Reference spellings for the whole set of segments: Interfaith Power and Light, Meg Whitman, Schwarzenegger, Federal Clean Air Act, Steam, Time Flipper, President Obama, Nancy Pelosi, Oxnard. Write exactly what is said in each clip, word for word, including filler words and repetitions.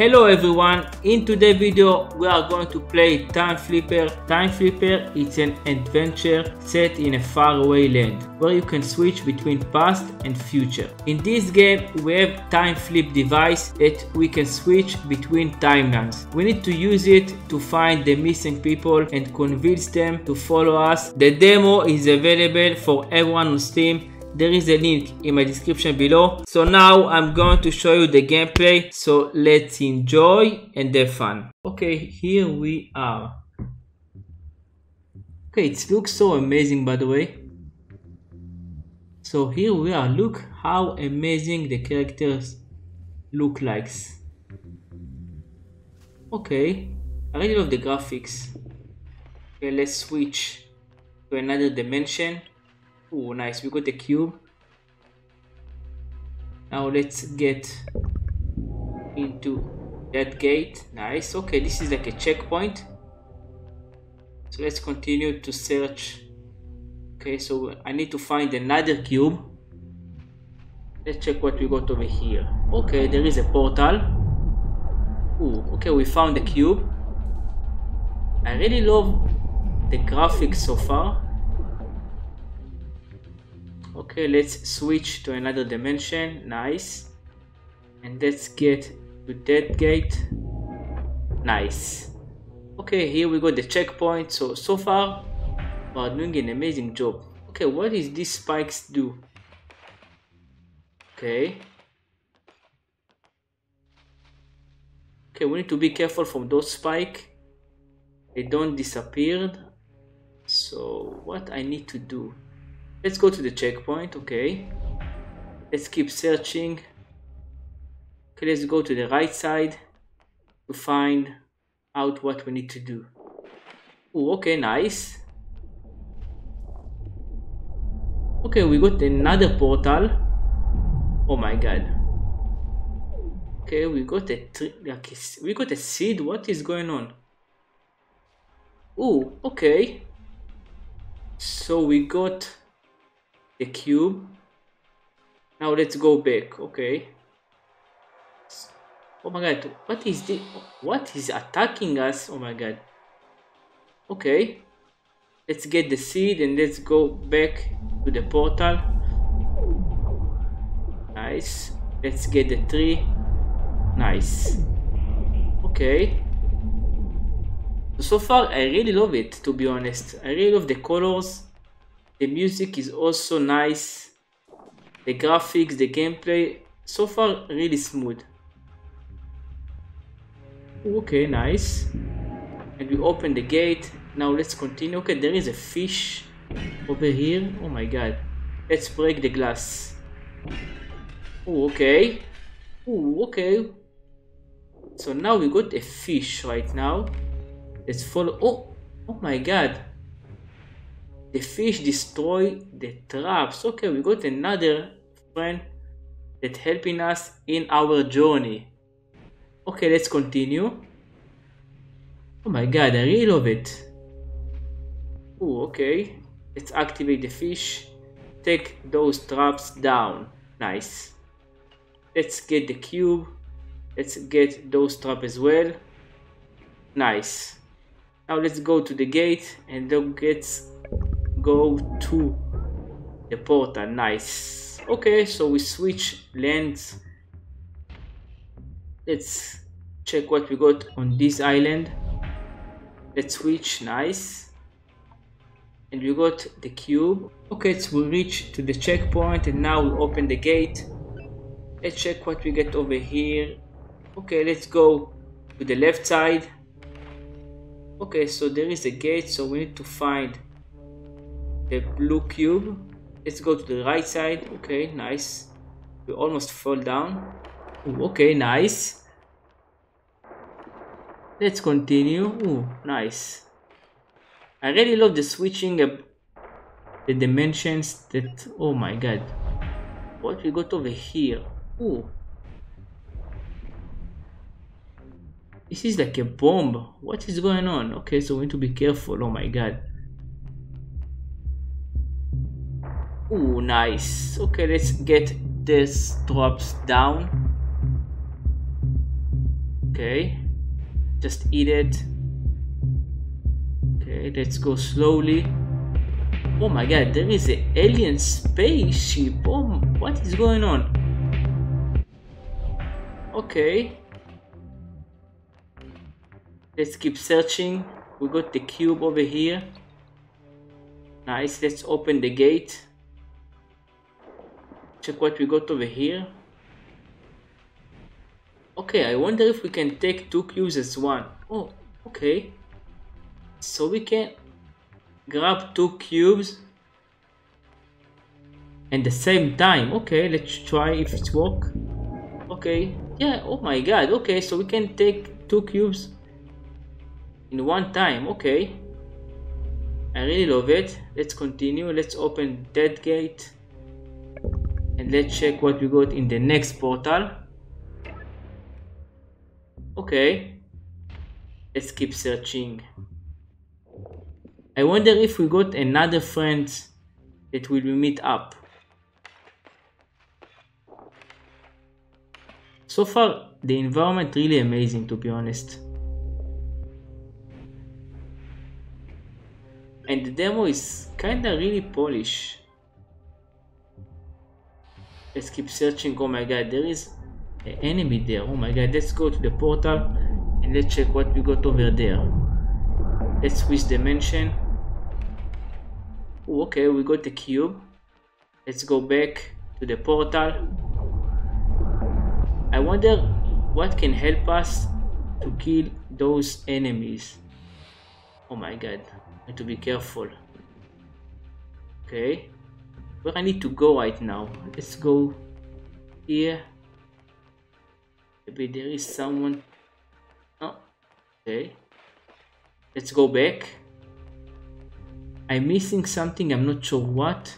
Hello everyone, in today's video we are going to play Time Flipper. Time Flipper is an adventure set in a faraway land where you can switch between past and future. In this game we have time flip device that we can switch between timelines. We need to use it to find the missing people and convince them to follow us. The demo is available for everyone on Steam. There is a link in my description below. So now I'm going to show you the gameplay, so let's enjoy and have fun. Okay, here we are. Okay, it looks so amazing, by the way. So here we are, look how amazing the characters look like. Okay, I really love the graphics. Okay, let's switch to another dimension. Oh, nice, we got the cube. Now let's get into that gate. Nice, okay, this is like a checkpoint. So let's continue to search. Okay, so I need to find another cube. Let's check what we got over here. Okay, there is a portal. Oh, okay, we found the cube. I really love the graphics so far. Okay, let's switch to another dimension. Nice. And let's get to that gate. Nice. Okay, here we got the checkpoint. So, so far, we are doing an amazing job. Okay, what is these spikes do? Okay. Okay, we need to be careful from those spikes. They don't disappear. So, what I need to do? Let's go to the checkpoint. Okay, let's keep searching. Okay, let's go to the right side to find out what we need to do. Oh, okay, nice. Okay, we got another portal. Oh my god. Okay, we got a tree, like a, we got a seed. What is going on? Oh, okay. So we got the cube. Now let's go back. Okay. Oh my god, what is this? What is attacking us? Oh my god. Okay, let's get the seed and let's go back to the portal. Nice. Let's get the tree. Nice. Okay, so far I really love it, to be honest. I really love the colors. The music is also nice, the graphics, the gameplay, so far really smooth. Okay, nice. And we open the gate. Now let's continue. Okay, there is a fish over here. Oh my god. Let's break the glass. Oh, okay. Oh, okay. So now we got a fish right now. Let's follow. Oh, oh my god. The fish destroy the traps. Okay, we got another friend that helping us in our journey. Okay, let's continue. Oh my god, I really love it. Oh, okay. Let's activate the fish. Take those traps down. Nice. Let's get the cube. Let's get those traps as well. Nice. Now let's go to the gate and then get... go to the portal. Nice. Okay, so we switch lands. Let's check what we got on this island. Let's switch. Nice. And we got the cube. Okay, so we reach to the checkpoint and now we open the gate. Let's check what we get over here. Okay, let's go to the left side. Okay, so there is a gate, so we need to find the blue cube. Let's go to the right side. Okay, nice. We almost fall down. Ooh, okay, nice. Let's continue. Ooh, nice. I really love the switching up the dimensions. That, oh my god, what we got over here? Ooh, this is like a bomb. What is going on? Okay, so we need to be careful. Oh my god. Oh, nice. Okay, let's get these drops down. Okay. Just eat it. Okay, let's go slowly. Oh my god, there is an alien spaceship. Oh, what is going on? Okay. Let's keep searching. We got the cube over here. Nice, let's open the gate. Check what we got over here. Okay, I wonder if we can take two cubes as one. Oh, okay. So we can grab two cubes at the same time. Okay, let's try if it works. Okay, yeah, oh my god. Okay, so we can take two cubes in one time. Okay, I really love it. Let's continue. Let's open that gate and let's check what we got in the next portal. Okay, let's keep searching. I wonder if we got another friend that will meet up. So far, the environment really amazing, to be honest. And the demo is kinda really polished. Let's keep searching. Oh my god, there is an enemy there. Oh my god, let's go to the portal and let's check what we got over there. Let's switch dimension. Ooh, okay, we got the cube. Let's go back to the portal. I wonder what can help us to kill those enemies. Oh my god, I need to be careful. Okay, where I need to go right now? Let's go here. Maybe there is someone. Oh, okay. Let's go back. I'm missing something, I'm not sure what.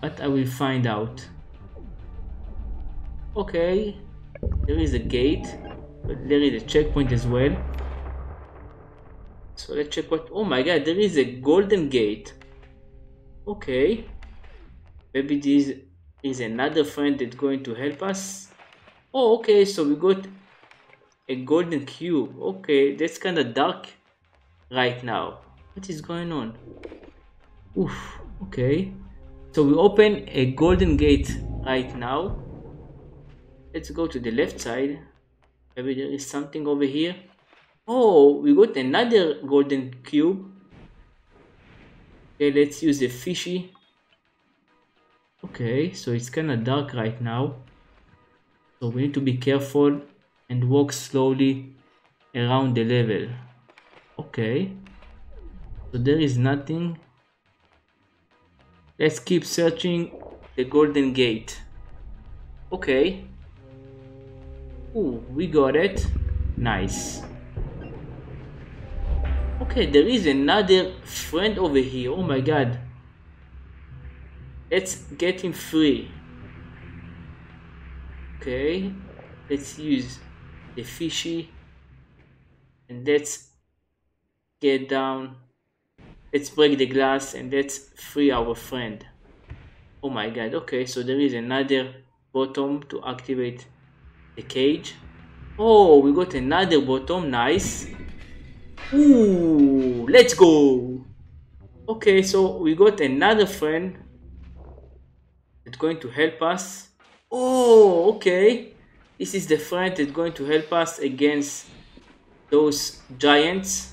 But I will find out. Okay, there is a gate, but there is a checkpoint as well. So let's check what. Oh my god, there is a golden gate. Okay, maybe this is another friend that's going to help us. Oh, okay, so we got a golden cube. Okay, that's kind of dark right now. What is going on? Oof, okay. So we open a golden gate right now. Let's go to the left side. Maybe there is something over here. Oh, we got another golden cube. Okay, let's use the fishy. Okay, so it's kind of dark right now. So we need to be careful and walk slowly around the level. Okay, so there is nothing. Let's keep searching the golden gate. Okay. Ooh, we got it. Nice. Okay, there is another friend over here. Oh my god. Let's get him free. Okay, let's use the fishy. And let's get down. Let's break the glass and let's free our friend. Oh my god. Okay, so there is another bottom to activate the cage. Oh, we got another bottom. Nice. Ooh, let's go. Okay, so we got another friend that's going to help us. Oh, okay. This is the friend that's going to help us against those giants.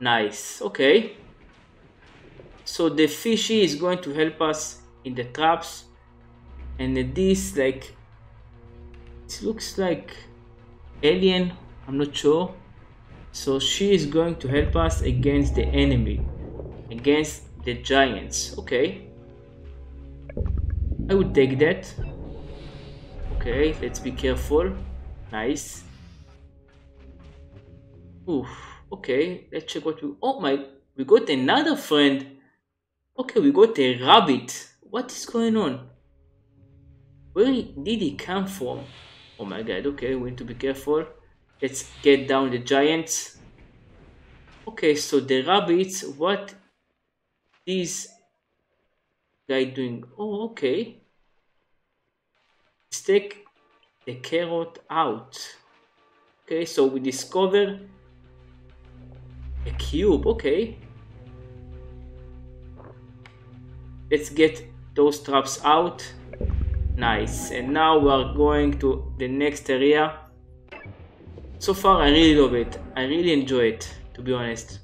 Nice. Okay. So the fishy is going to help us in the traps. And this, like, it looks like alien. I'm not sure. So she is going to help us against the enemy, against the giants. Okay, I would take that. Okay, let's be careful. Nice. Oof. Okay, let's check what we. Oh my, we got another friend. Okay, we got a rabbit. What is going on? Where did he come from? Oh my god. Okay, we need to be careful. Let's get down the giants. Okay, so the rabbits, what is guy doing? Oh, okay. Let's take the carrot out. Okay, so we discover a cube. Okay, let's get those traps out. Nice. And now we're going to the next area. So far I really love it. I really enjoy it, to be honest.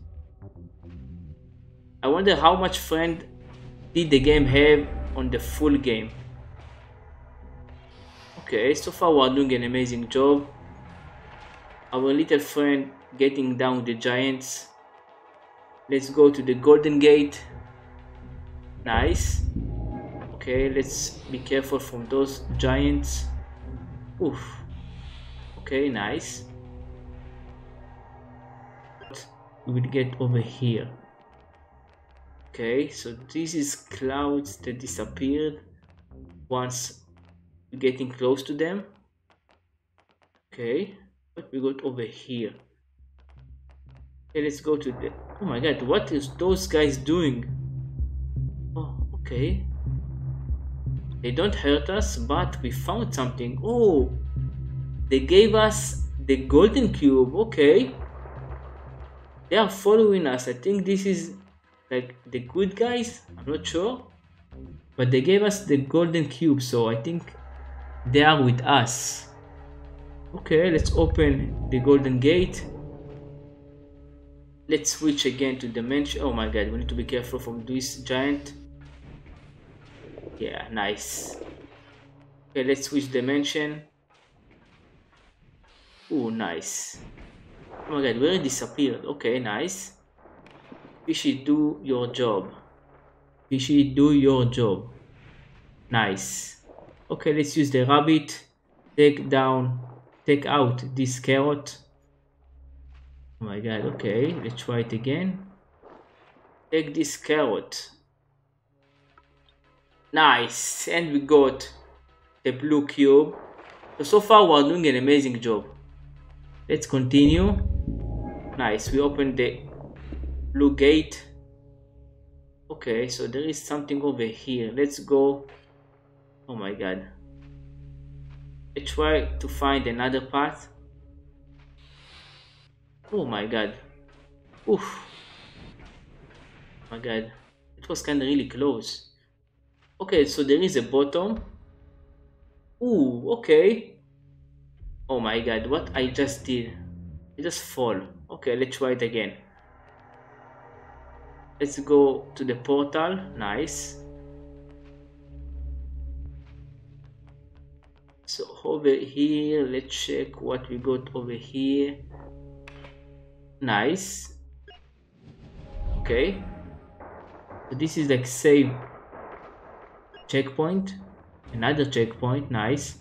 I wonder how much friend did the game have on the full game. Okay, so far we're doing an amazing job. Our little friend getting down the giants. Let's go to the golden gate. Nice. Okay, let's be careful from those giants. Oof. Okay, nice. We will get over here. Okay, so this is clouds that disappeared once getting close to them. Okay, what we got over here? Okay, let's go to the... Oh my god, what is those guys doing? Oh, okay. They don't hurt us, but we found something. Oh, they gave us the golden cube. Okay, they are following us. I think this is like the good guys, I'm not sure, but they gave us the golden cube, so I think they are with us. Okay, let's open the golden gate. Let's switch again to dimension. Oh my god, we need to be careful from this giant. Yeah, nice. Okay, let's switch dimension. Oh, nice. Oh my god, where it disappeared. Okay, nice. Fishy, do your job. Fishy, do your job. Nice. Okay, let's use the rabbit. Take down, take out this carrot. Oh my god, okay, let's try it again. Take this carrot. Nice, and we got the blue cube. So, so far we're doing an amazing job. Let's continue. Nice, we opened the blue gate. Okay, so there is something over here. Let's go. Oh my god. Let's try to find another path. Oh my god. Oof. Oh my god. It was kind of really close. Okay, so there is a bottom. Ooh, okay. Oh my god, what I just did. I just fall. Okay, let's try it again. Let's go to the portal. Nice. So over here, let's check what we got over here. Nice. Okay. So this is like save. Checkpoint, another checkpoint. Nice.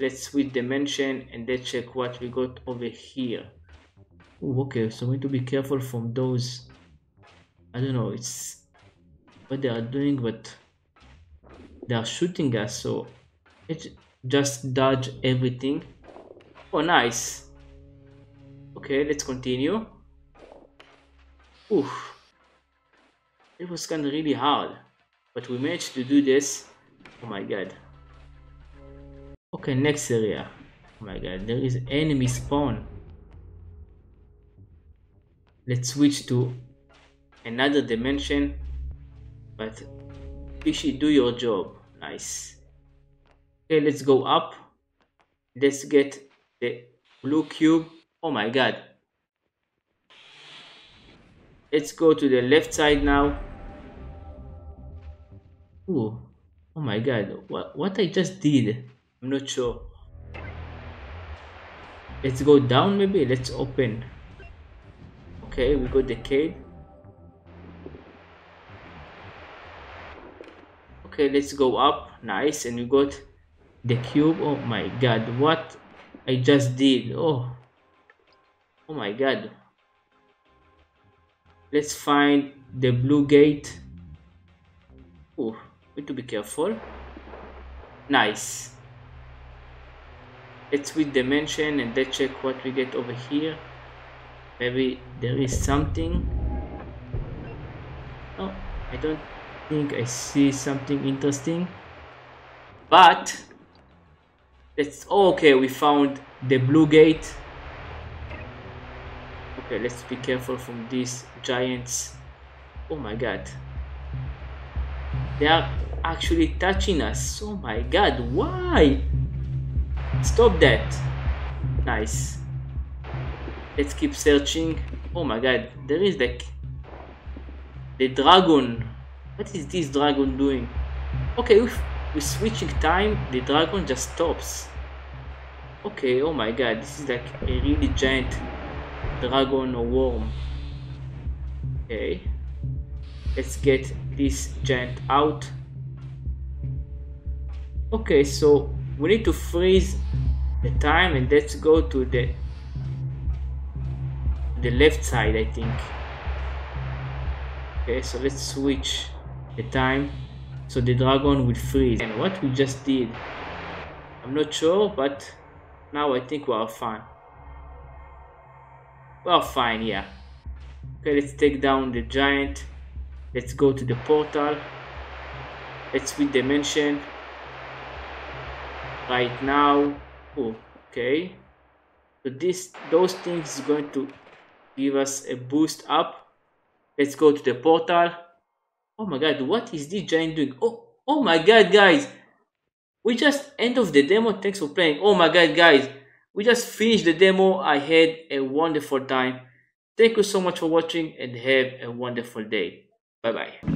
Let's switch dimension and let's check what we got over here. Ooh, okay, so we need to be careful from those. I don't know, it's what they are doing, but they are shooting us, so let's just dodge everything. Oh, nice. Okay, let's continue. Oof, it was kind of really hard. But we managed to do this. Oh my god. Okay, next area. Oh my god, there is enemy spawn. Let's switch to another dimension. But Fishy, do your job. Nice. Okay, let's go up. Let's get the blue cube. Oh my god. Let's go to the left side now. Ooh, oh my god, what, what I just did, I'm not sure. Let's go down maybe, let's open. Okay, we got the cave. Okay, let's go up, nice, and we got the cube. Oh my god, what I just did, oh. Oh my god. Let's find the blue gate. Ooh. We need to be careful. Nice. Let's switch dimension and let's check what we get over here. Maybe there is something. Oh, I don't think I see something interesting. But Let's, oh, okay, we found the blue gate. Okay, let's be careful from these giants. Oh my god, they are actually touching us. Oh my god, why? Stop that. Nice. Let's keep searching. Oh my god, there is the the dragon. What is this dragon doing? Okay, if we're switching time, the dragon just stops. Okay, oh my god, this is like a really giant dragon or worm. Okay, let's get this giant out. Okay, so we need to freeze the time, and let's go to the the left side, I think. Okay, so let's switch the time so the dragon will freeze. And what we just did, I'm not sure, but now I think we are fine. We are fine, yeah. Okay, let's take down the giant. Let's go to the portal. Let's switch dimension right now. Oh, okay, so this those things is going to give us a boost up. Let's go to the portal. Oh my god, what is this giant doing? Oh, oh my god, guys, we just end of the demo. Thanks for playing. Oh my god, guys, we just finished the demo. I had a wonderful time. Thank you so much for watching, and have a wonderful day. Bye bye.